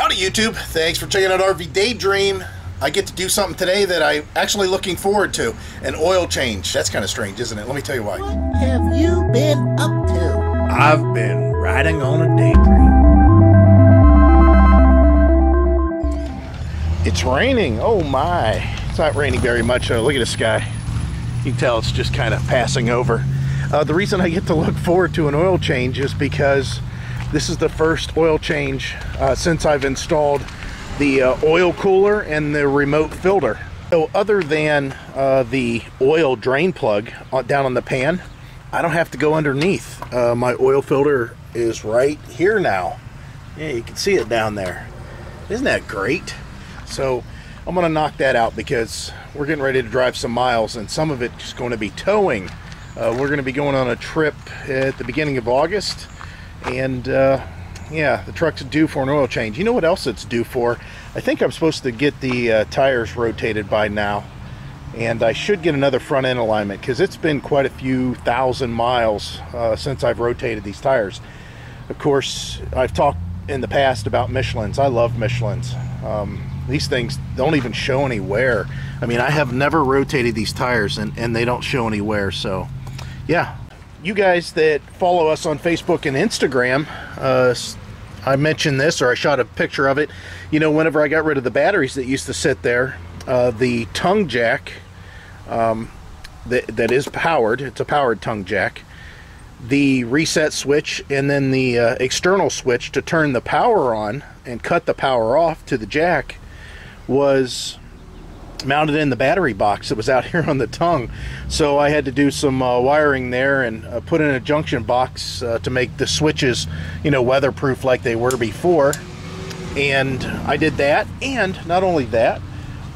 Howdy YouTube, thanks for checking out RV Daydream. I get to do something today that I'm actually looking forward to, an oil change. That's kind of strange, isn't it? Let me tell you why. What have you been up to? I've been riding on a daydream. It's raining, oh my. It's not raining very much though, look at the sky. You can tell it's just kind of passing over. The reason I get to look forward to an oil change is because this is the first oil change since I've installed the oil cooler and the remote filter. So other than the oil drain plug down on the pan, I don't have to go underneath. My oil filter is right here now. Yeah, you can see it down there. Isn't that great? So I'm gonna knock that out because we're getting ready to drive some miles and some of it's going to be towing. We're gonna be going on a trip at the beginning of August. And yeah, the truck's due for an oil change. You know what else it's due for? I think I'm supposed to get the tires rotated by now, and I should get another front end alignment because it's been quite a few thousand miles since I've rotated these tires. Of course, I've talked in the past about Michelins. I love Michelins. These things don't even show any wear. I mean, I have never rotated these tires and they don't show any wear, so yeah. You guys that follow us on Facebook and Instagram, I mentioned this, or I shot a picture of it. You know, whenever I got rid of the batteries that used to sit there, the tongue jack that is powered, it's a powered tongue jack, the reset switch, and then the external switch to turn the power on and cut the power off to the jack was mounted in the battery box that was out here on the tongue. So I had to do some wiring there and put in a junction box to make the switches, you know, weatherproof like they were before. And I did that, and not only that,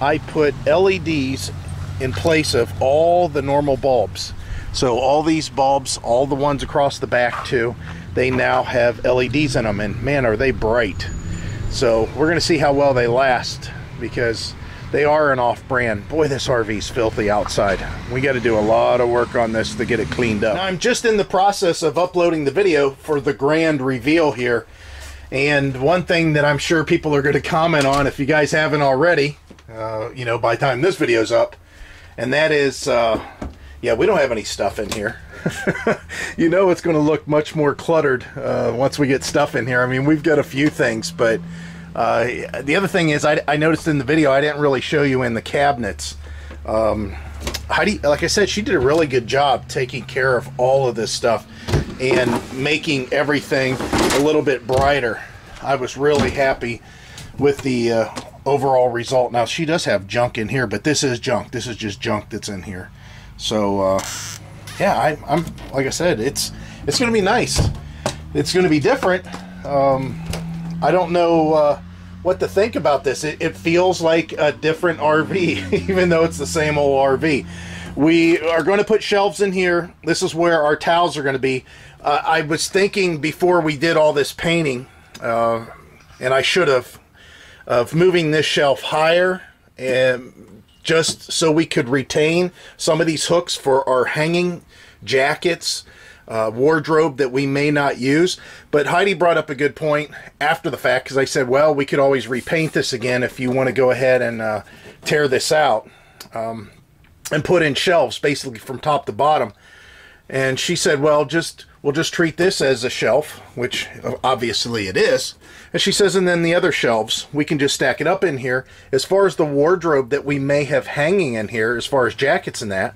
I put LEDs in place of all the normal bulbs. So all these bulbs, all the ones across the back too, they now have LEDs in them, and man, are they bright. So we're gonna see how well they last, because they are an off-brand. Boy, this RV's filthy outside. We got to do a lot of work on this to get it cleaned up. Now, I'm just in the process of uploading the video for the grand reveal here. And one thing that I'm sure people are going to comment on, if you guys haven't already, you know, by the time this video's up, and that is, yeah, we don't have any stuff in here. You know, it's going to look much more cluttered once we get stuff in here. I mean, we've got a few things, but the other thing is, I noticed in the video I didn't really show you in the cabinets. Heidi, like I said, she did a really good job taking care of all of this stuff and making everything a little bit brighter. I was really happy with the overall result. Now, she does have junk in here, but this is junk. This is just junk that's in here. So yeah, I'm like I said, it's gonna be nice. It's gonna be different. I don't know what to think about this. It feels like a different RV, even though it's the same old RV. We are going to put shelves in here. This is where our towels are going to be. I was thinking before we did all this painting, and I should have, of moving this shelf higher, and just so we could retain some of these hooks for our hanging jackets, wardrobe that we may not use. But Heidi brought up a good point after the fact, because I said, well, we could always repaint this again if you want to go ahead and tear this out and put in shelves basically from top to bottom. And she said, well, we'll just treat this as a shelf, which obviously it is. And she says, and then the other shelves, we can just stack it up in here. As far as the wardrobe that we may have hanging in here, as far as jackets and that,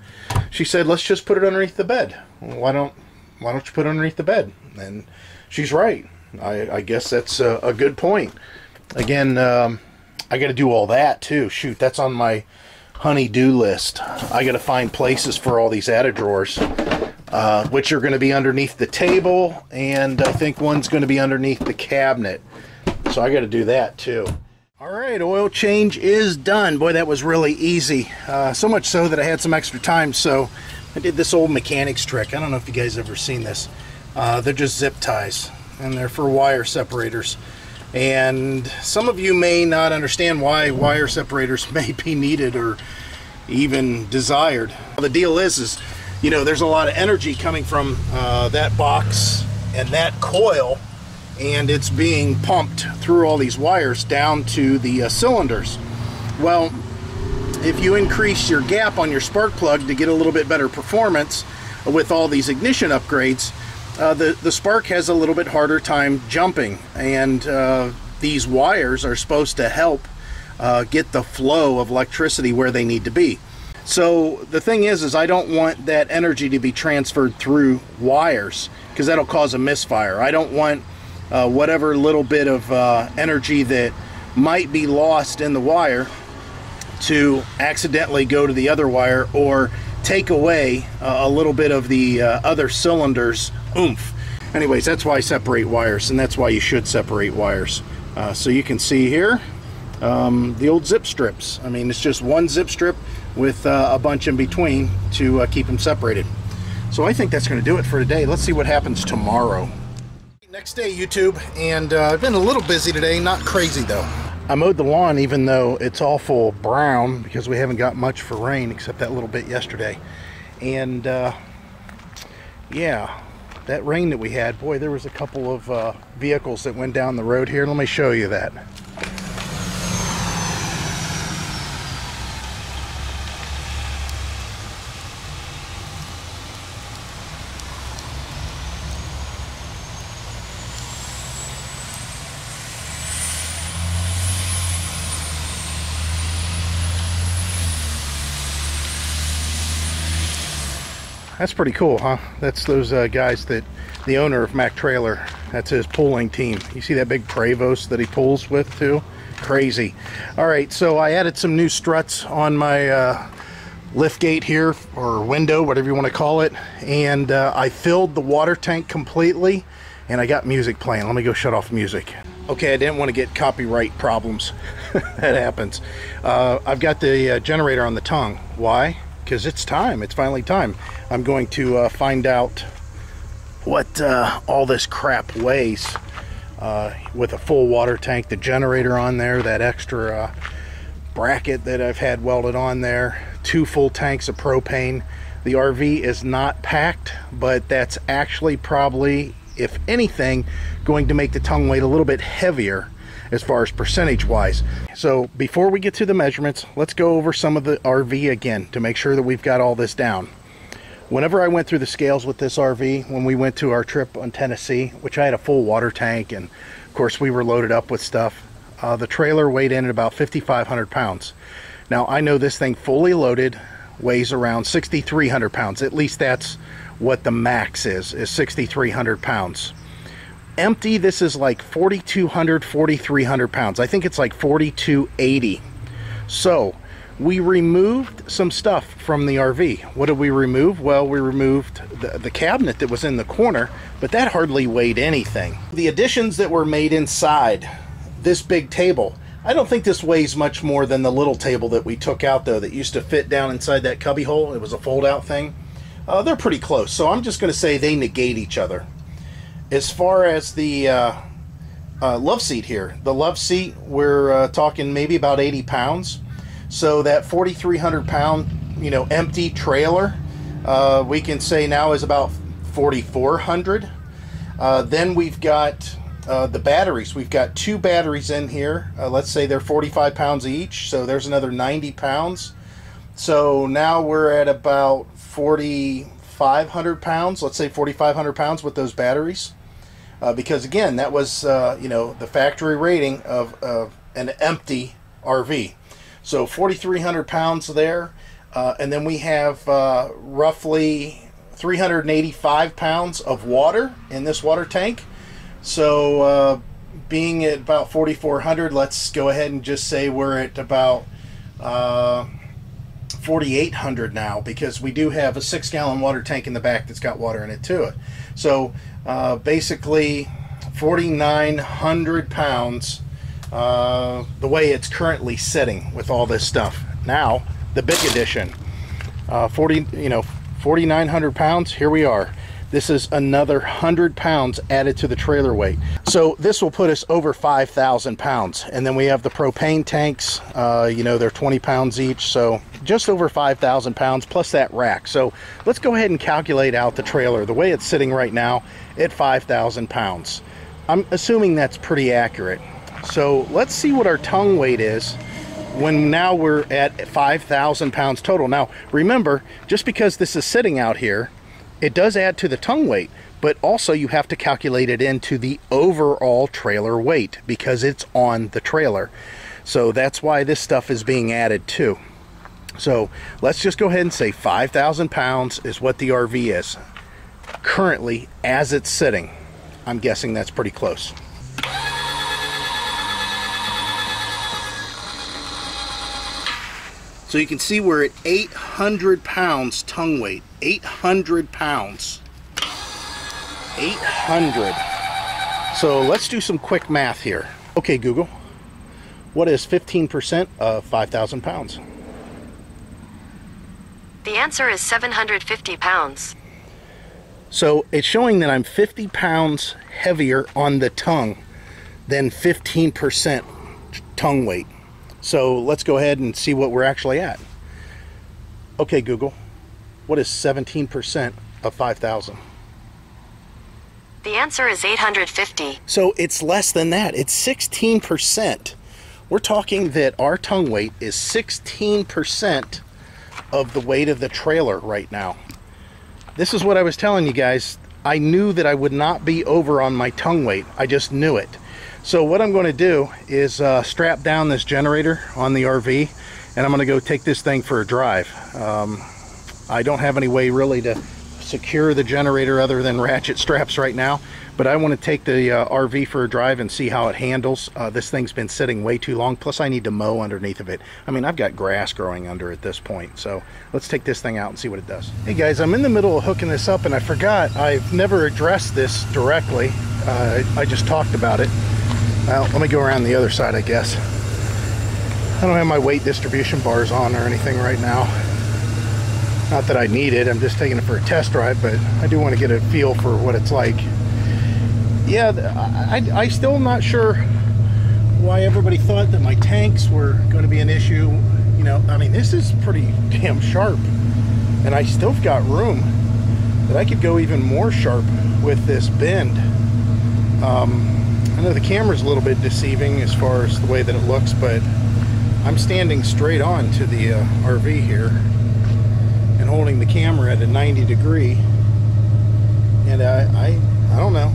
she said, let's just put it underneath the bed. Well, why don't you put it underneath the bed? And she's right. I guess that's a good point. Again, I got to do all that too. Shoot, that's on my honey-do list. I got to find places for all these Add-a-Drawers, which are going to be underneath the table, and I think one's going to be underneath the cabinet. So I got to do that too. All right, oil change is done. Boy, that was really easy. So much so that I had some extra time, so I did this old mechanics trick. I don't know if you guys have ever seen this. They're just zip ties, and they're for wire separators. And some of you may not understand why wire separators may be needed or even desired. The deal is you know, there's a lot of energy coming from that box and that coil and it's being pumped through all these wires down to the cylinders. Well, if you increase your gap on your spark plug to get a little bit better performance with all these ignition upgrades, the spark has a little bit harder time jumping, and these wires are supposed to help get the flow of electricity where they need to be. So the thing is I don't want that energy to be transferred through wires, because that'll cause a misfire. I don't want whatever little bit of energy that might be lost in the wire to accidentally go to the other wire or take away a little bit of the other cylinder's oomph. Anyways, that's why I separate wires, and that's why you should separate wires. So you can see here the old zip strips. I mean, it's just one zip strip with a bunch in between to keep them separated. So I think that's going to do it for today. Let's see what happens tomorrow. Next day, YouTube, and I've been a little busy today, not crazy though. I mowed the lawn even though it's awful brown because we haven't got much for rain except that little bit yesterday. And yeah, that rain that we had, boy, there was a couple of vehicles that went down the road here. Let me show you that. That's pretty cool, huh? That's those guys that the owner of Mac Trailer, that's his pooling team. You see that big Prevost that he pools with too? Crazy. All right, so I added some new struts on my lift gate here, or window, whatever you want to call it. And I filled the water tank completely, and I got music playing. Let me go shut off music. Okay, I didn't want to get copyright problems. That happens. I've got the generator on the tongue. Why? Because it's time. It's finally time. I'm going to find out what all this crap weighs with a full water tank, the generator on there, that extra bracket that I've had welded on there, 2 full tanks of propane. The RV is not packed, but that's actually probably, if anything, going to make the tongue weight a little bit heavier as far as percentage wise. So before we get to the measurements, let's go over some of the RV again to make sure that we've got all this down. Whenever I went through the scales with this RV, when we went to our trip on Tennessee, which I had a full water tank and of course we were loaded up with stuff, the trailer weighed in at about 5,500 pounds. Now I know this thing fully loaded weighs around 6,300 pounds. At least that's what the max is 6,300 pounds. Empty, this is like 4,200, 4,300 pounds. I think it's like 4,280. So we removed some stuff from the RV. What did we remove? Well, we removed the cabinet that was in the corner, but that hardly weighed anything. The additions that were made inside this big table, I don't think this weighs much more than the little table that we took out though that used to fit down inside that cubby hole. It was a fold out thing. They're pretty close, so I'm just gonna say they negate each other. As far as the love seat here, the love seat, we're talking maybe about 80 pounds. So that 4,300 pound, you know, empty trailer, we can say now is about 4,400. Then we've got the batteries. We've got 2 batteries in here. Let's say they're 45 pounds each. So there's another 90 pounds. So now we're at about 4,500 pounds. Let's say 4,500 pounds with those batteries. Because again, that was you know, the factory rating of an empty RV. So 4,300 pounds there, and then we have roughly 385 pounds of water in this water tank. So being at about 4,400, let's go ahead and just say we're at about 4,800 now, because we do have a 6-gallon water tank in the back that's got water in it too. So basically 4,900 pounds the way it's currently sitting with all this stuff. Now the big addition, 4,900 pounds. Here we are. This is another 100 pounds added to the trailer weight. So this will put us over 5,000 pounds. And then we have the propane tanks, you know, they're 20 pounds each. So just over 5,000 pounds plus that rack. So let's go ahead and calculate out the trailer the way it's sitting right now at 5,000 pounds. I'm assuming that's pretty accurate. So let's see what our tongue weight is when now we're at 5,000 pounds total. Now remember, just because this is sitting out here, it does add to the tongue weight, but also you have to calculate it into the overall trailer weight because it's on the trailer. So that's why this stuff is being added too. So let's just go ahead and say 5,000 pounds is what the RV is currently as it's sitting. I'm guessing that's pretty close. So you can see we're at 800 pounds tongue weight. 800 pounds. 800. So let's do some quick math here. Okay, Google, what is 15% of 5,000 pounds? The answer is 750 pounds. So it's showing that I'm 50 pounds heavier on the tongue than 15% tongue weight. So let's go ahead and see what we're actually at. Okay, Google, what is 17% of 5,000? The answer is 850. So it's less than that. It's 16%. We're talking that our tongue weight is 16% of the weight of the trailer right now. This is what I was telling you guys. I knew that I would not be over on my tongue weight. I just knew it. So what I'm going to do is strap down this generator on the RV, and I'm going to go take this thing for a drive. I don't have any way really to secure the generator other than ratchet straps right now, but I want to take the RV for a drive and see how it handles. This thing's been sitting way too long, plus I need to mow underneath of it. I mean, I've got grass growing under at this point, so let's take this thing out and see what it does. Hey guys, I'm in the middle of hooking this up, and I forgot I've never addressed this directly. I just talked about it. Well, let me go around the other side, I guess. I don't have my weight distribution bars on or anything right now. Not that I need it, I'm just taking it for a test drive, but I do want to get a feel for what it's like. Yeah, I'm still not sure why everybody thought that my tanks were going to be an issue. You know, I mean, this is pretty damn sharp, and I still got room that I could go even more sharp with this bend. I know the camera's a little bit deceiving as far as the way that it looks, but I'm standing straight on to the RV here and holding the camera at a 90 degree, and I don't know,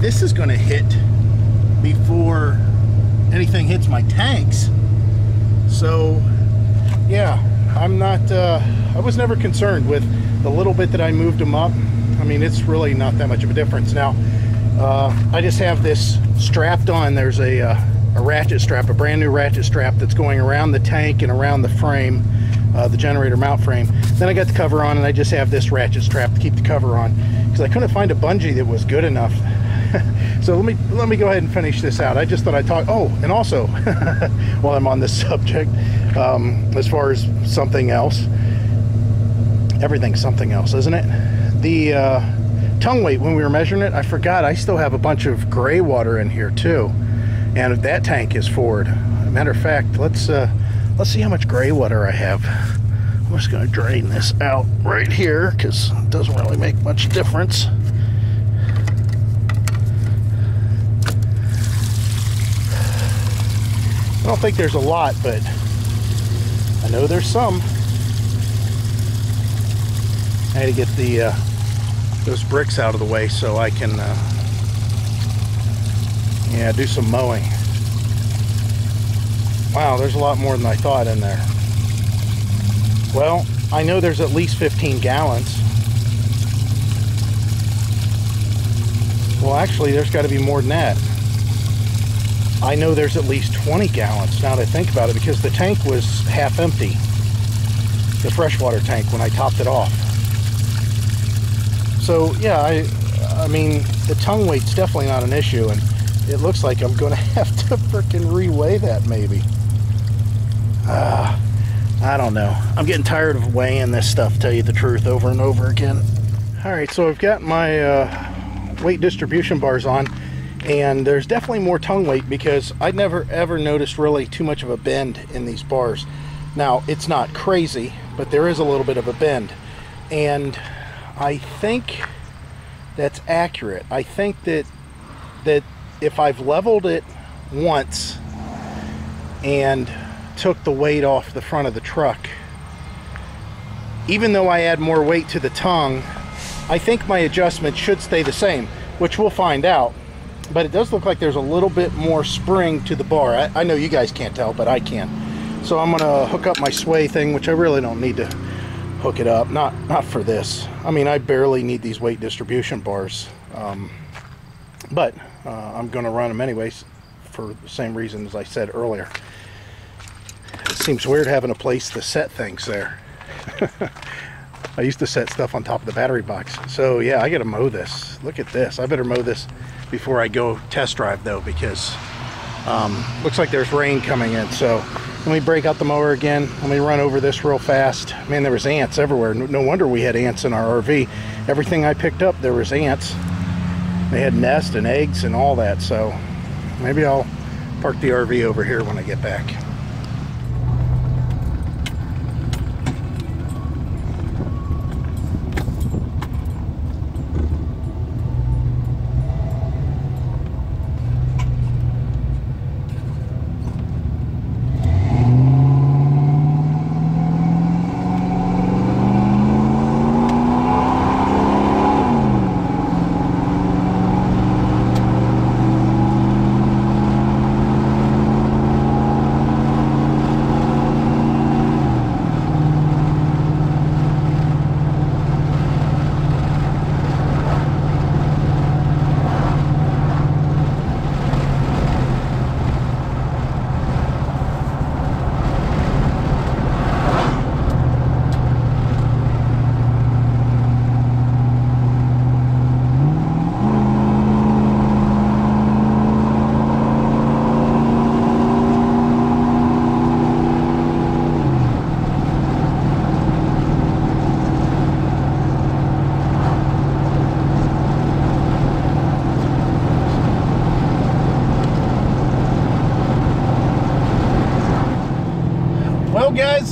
this is going to hit before anything hits my tanks. So yeah, I'm not I was never concerned with the little bit that I moved them up. I mean, it's really not that much of a difference. Now I just have this strapped on. There's a ratchet strap, a brand new ratchet strap that's going around the tank and around the frame, the generator mount frame. Then I got the cover on, and I just have this ratchet strap to keep the cover on because I couldn't find a bungee that was good enough. So let me go ahead and finish this out. I just thought I'd talk. Oh, and also while I'm on this subject, as far as something else, everything's something else, isn't it? The tongue weight, when we were measuring it, I forgot I still have a bunch of gray water in here too, and that tank is forward. Matter of fact, let's see how much gray water I have. I'm just gonna drain this out right here because it doesn't really make much difference. I don't think there's a lot, but I know there's some. I had to get the those bricks out of the way so I can yeah, do some mowing. Wow, there's a lot more than I thought in there. Well, I know there's at least 15 gallons. Well, actually, there's got to be more than that. I know there's at least 20 gallons now that I think about it, because the tank was half empty, the freshwater tank, when I topped it off. So yeah, I mean, the tongue weight's definitely not an issue, and it looks like I'm gonna have to frickin' reweigh that maybe. I don't know. I'm getting tired of weighing this stuff, tell you the truth, over and over again. All right, so I've got my weight distribution bars on, and there's definitely more tongue weight because I'd never ever noticed really too much of a bend in these bars. Now, it's not crazy, but there is a little bit of a bend, and I think that's accurate. I think that that if I've leveled it once and took the weight off the front of the truck, even though I add more weight to the tongue, I think my adjustment should stay the same, which we'll find out. But it does look like there's a little bit more spring to the bar. I know you guys can't tell, but I can. So I'm gonna hook up my sway thing, which I really don't need to hook it up, not for this. I mean, I barely need these weight distribution bars, but I'm gonna run them anyways for the same reason as I said earlier. It seems weird having a place to set things there. I used to set stuff on top of the battery box. So yeah, I gotta mow this. Look at this. I better mow this before I go test drive though, because looks like there's rain coming in. So let me break out the mower again. Let me run over this real fast. Man, there was ants everywhere. No wonder we had ants in our RV. Everything I picked up, there was ants. They had nests and eggs and all that. So maybe I'll park the RV over here when I get back.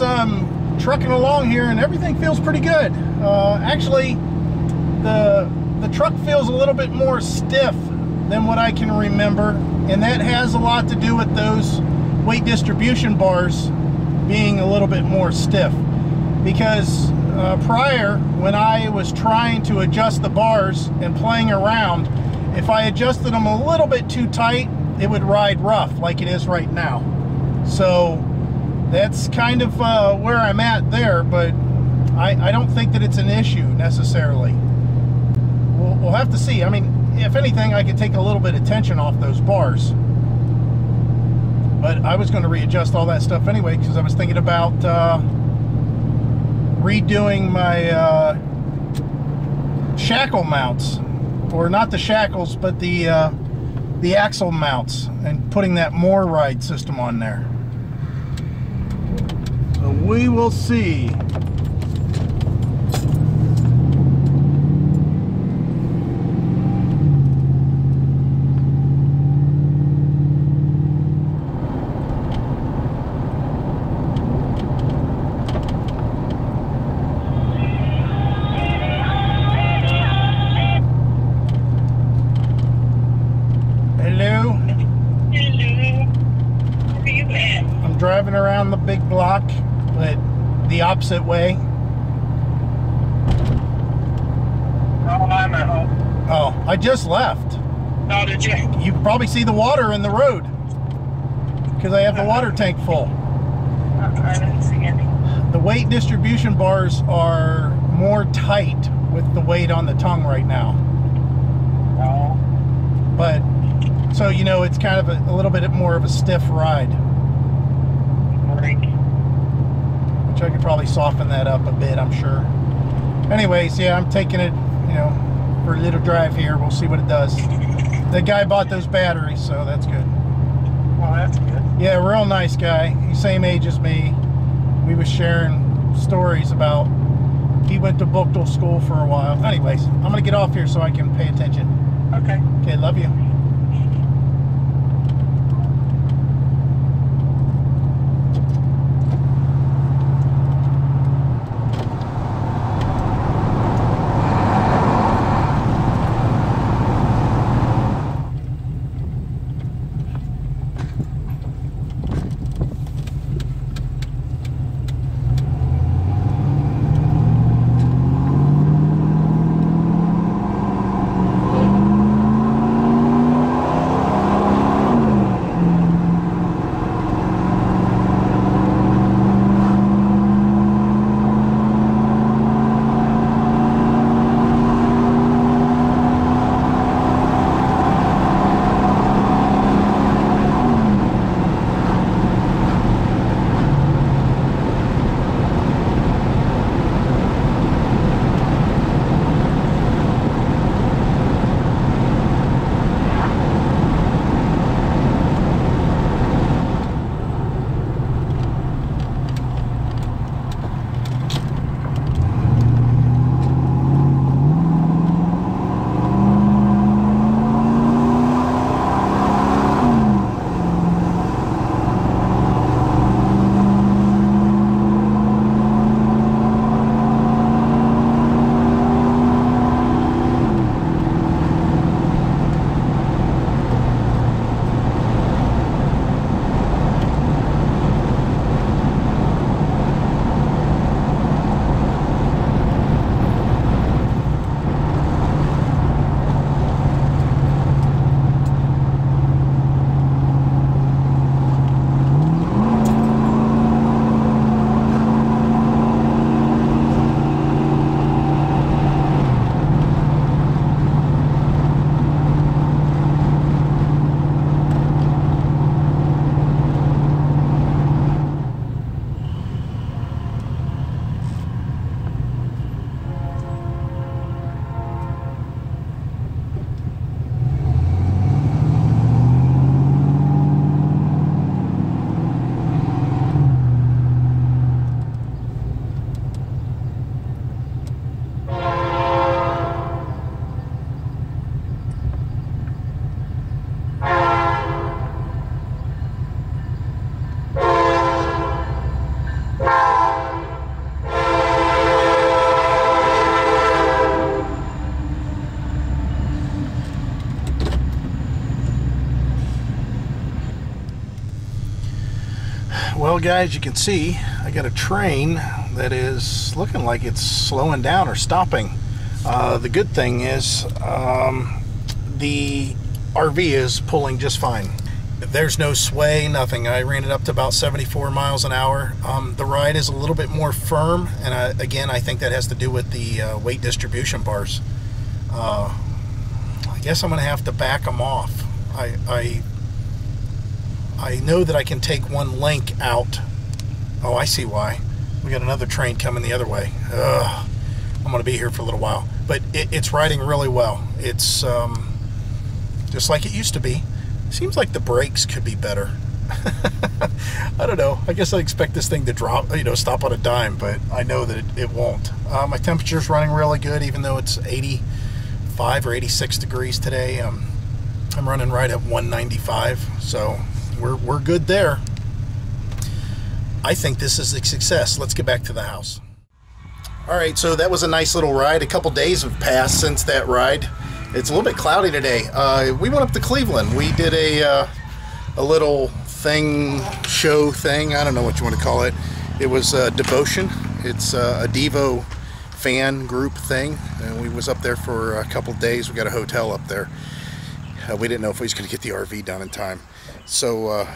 I'm trucking along here and everything feels pretty good. Actually, the truck feels a little bit more stiff than what I can remember, and that has a lot to do with those weight distribution bars being a little bit more stiff, because prior, when I was trying to adjust the bars and playing around, if I adjusted them a little bit too tight, it would ride rough like it is right now. So that's kind of where I'm at there, but I don't think that it's an issue necessarily. We'll have to see. I mean, if anything, I could take a little bit of tension off those bars. But I was going to readjust all that stuff anyway, because I was thinking about redoing my shackle mounts, or not the shackles, but the axle mounts, and putting that more ride system on there. We will see. Hello. Hello. Where are you at? I'm driving around the big block, but the opposite way. Oh, I'm at home. Oh, I just left. Oh, did you? You can probably see the water in the road, because I have the water tank full. I didn't see any. The weight distribution bars are more tight with the weight on the tongue right now. Oh. But, so, you know, it's kind of a little bit more of a stiff ride. Right. I could probably soften that up a bit, I'm sure. Anyways, yeah, I'm taking it, you know, for a little drive here. We'll see what it does. The guy bought those batteries, so that's good. Well, that's good. Yeah, real nice guy. He's same age as me. We were sharing stories about he went to Bookdale school for a while. Anyways, I'm going to get off here so I can pay attention. Okay. Okay, love you. Well, guys, you can see I got a train that is looking like it's slowing down or stopping. The good thing is the RV is pulling just fine. There's no sway, nothing. I ran it up to about 74 miles an hour. The ride is a little bit more firm, and I think that has to do with the weight distribution bars. I guess I'm gonna have to back them off. I know that I can take one link out. Oh, I see why. We got another train coming the other way. Ugh. I'm gonna be here for a little while, but it's riding really well. It's just like it used to be. Seems like the brakes could be better. I don't know. I guess I expect this thing to drop, stop on a dime, but I know that it won't. My temperature's running really good, even though it's 85 or 86 degrees today. I'm running right at 195, so we're good there. I think this is a success. Let's get back to the house. All right, so that was a nice little ride. A couple days have passed since that ride. It's a little bit cloudy today. We went up to Cleveland. We did a little thing, show thing. I don't know what you want to call it. It was Devotion. It's a Devo fan group thing. And we was up there for a couple days. We got a hotel up there. We didn't know if we was going to get the RV done in time. So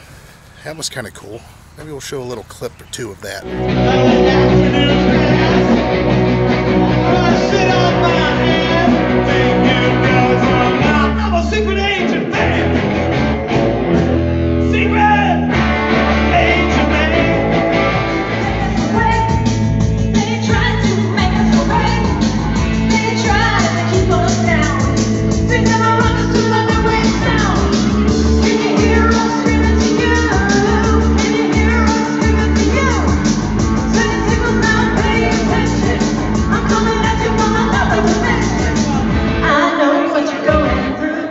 that was kind of cool. Maybe we'll show a little clip or two of that. Secret agent, man! Secret agent, man! They tried to make us away. They tried to keep us down. They never want us to let their ways down. Can you hear us screaming to you? Can you hear us screaming to you? Send it to us now, pay attention. I'm coming at you from another dimension. I know what you're going through.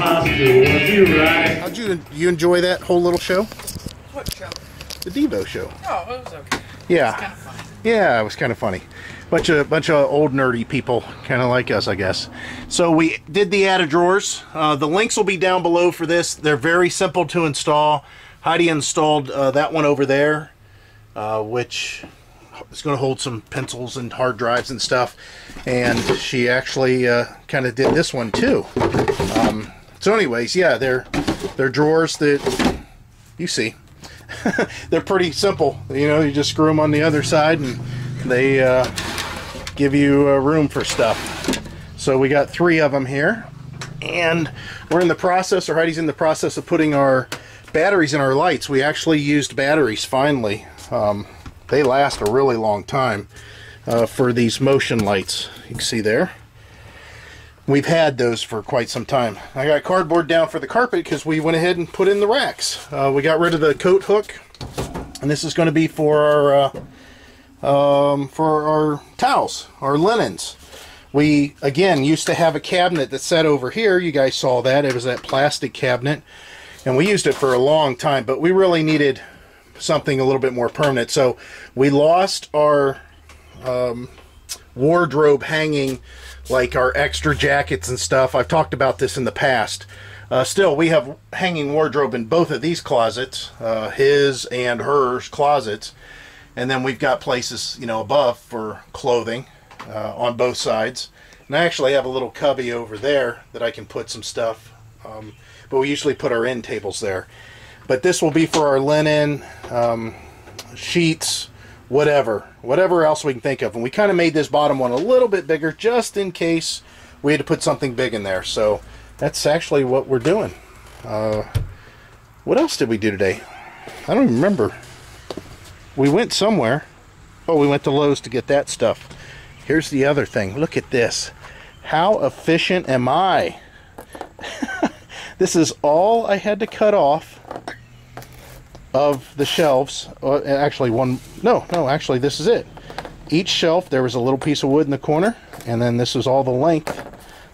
How'd you enjoy that whole little show? What show? The Devo show. Oh, it was okay. Yeah. It was kind of funny. Yeah, it was kind of funny. Bunch of old nerdy people, kind of like us, I guess. So we did the Add-a-Drawers. The links will be down below for this. They're very simple to install. Heidi installed that one over there, which is going to hold some pencils and hard drives and stuff. And she actually kind of did this one too. So anyways, yeah, they're drawers that you see. They're pretty simple. You just screw them on the other side and they give you room for stuff. So we got three of them here, and we're in the process, or Heidi's in the process, of putting our batteries in our lights. We actually used batteries finally. They last a really long time for these motion lights. You can see there. We've had those for quite some time. I got cardboard down for the carpet because we went ahead and put in the racks. We got rid of the coat hook, and this is going to be for our towels, our linens. We again used to have a cabinet that sat over here. You guys saw that. It was that plastic cabinet, and we used it for a long time, but we really needed something a little bit more permanent. So we lost our wardrobe hanging, like our extra jackets and stuff. I've talked about this in the past. Still, we have hanging wardrobe in both of these closets, his and hers closets. And then we've got places, above for clothing on both sides. And I actually have a little cubby over there that I can put some stuff. But we usually put our end tables there. But this will be for our linen, sheets, whatever else we can think of. And we kind of made this bottom one a little bit bigger just in case we had to put something big in there. So that's actually what we're doing. What else did we do today? I don't even remember. We went somewhere. Oh, we went to Lowe's to get that stuff. Here's the other thing. Look at this. How efficient am I? This is all I had to cut off of the shelves, actually one, no, actually this is it. Each shelf, there was a little piece of wood in the corner, and then this was all the length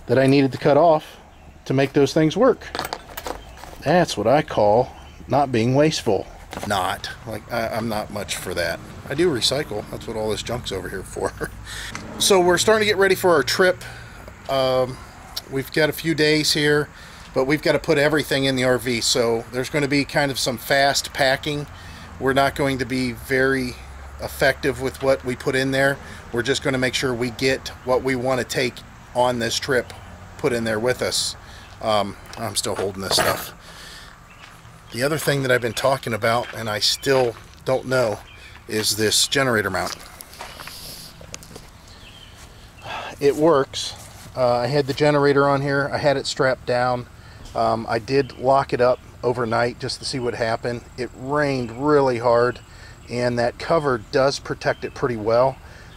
that I needed to cut off to make those things work. That's what I call not being wasteful. Not. Like, I'm not much for that. I do recycle. That's what all this junk's over here for. So we're starting to get ready for our trip. We've got a few days here, but we've got to put everything in the RV. So there's going to be kind of some fast packing. We're not going to be very effective with what we put in there. We're just going to make sure we get what we want to take on this trip put in there with us. I'm still holding this stuff. The other thing that I've been talking about, and I still don't know, is this generator mount. It works. I had the generator on here. I had it strapped down. I did lock it up overnight just to see what happened. It rained really hard, and that cover does protect it pretty well,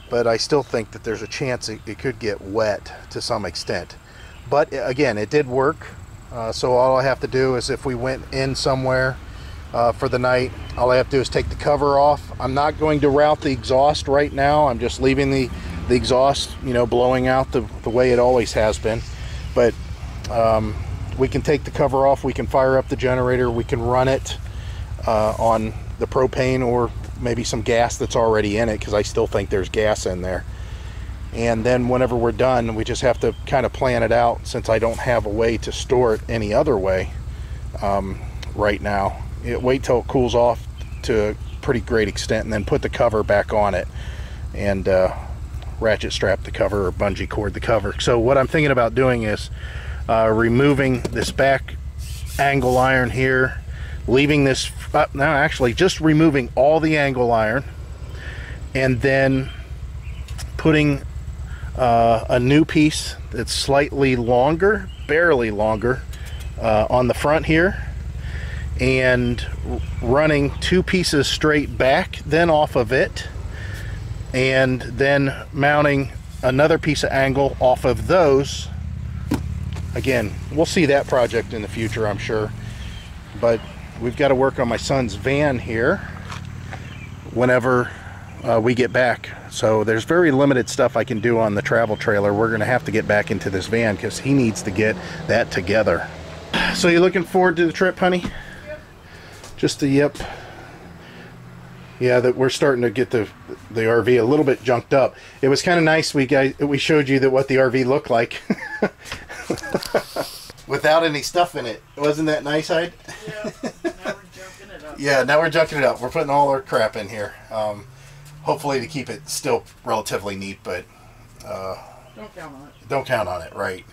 but I still think that there's a chance it could get wet to some extent. But again, it did work. So all I have to do is, if we went in somewhere for the night, all I have to do is take the cover off. I'm not going to route the exhaust right now. I'm just leaving the exhaust, you know, blowing out the way it always has been. But we can take the cover off. We can fire up the generator. We can run it on the propane or maybe some gas that's already in it, because I still think there's gas in there. And then whenever we're done, we just have to kind of plan it out, since I don't have a way to store it any other way right now. Wait till it cools off to a pretty great extent, and then put the cover back on it and ratchet strap the cover or bungee cord the cover. So what I'm thinking about doing is removing this back angle iron here, leaving this up now, actually just removing all the angle iron, and then putting a new piece that's slightly longer, barely longer, on the front here, and running two pieces straight back then off of it, and then mounting another piece of angle off of those. Again, we'll see that project in the future, I'm sure, but we've got to work on my son's van here whenever we get back. So there's very limited stuff I can do on the travel trailer. We're going to have to get back into this van because he needs to get that together. So you looking forward to the trip, honey? Yep. Just the yep. Yeah, that we're starting to get the RV a little bit junked up. It was kind of nice we showed you that what the RV looked like. Without any stuff in it. Wasn't that nice, Hyde? Yeah, now we're junking it up. Yeah, now we're junking it up. We're putting all our crap in here. Hopefully to keep it still relatively neat, but don't count on it. Don't count on it, right?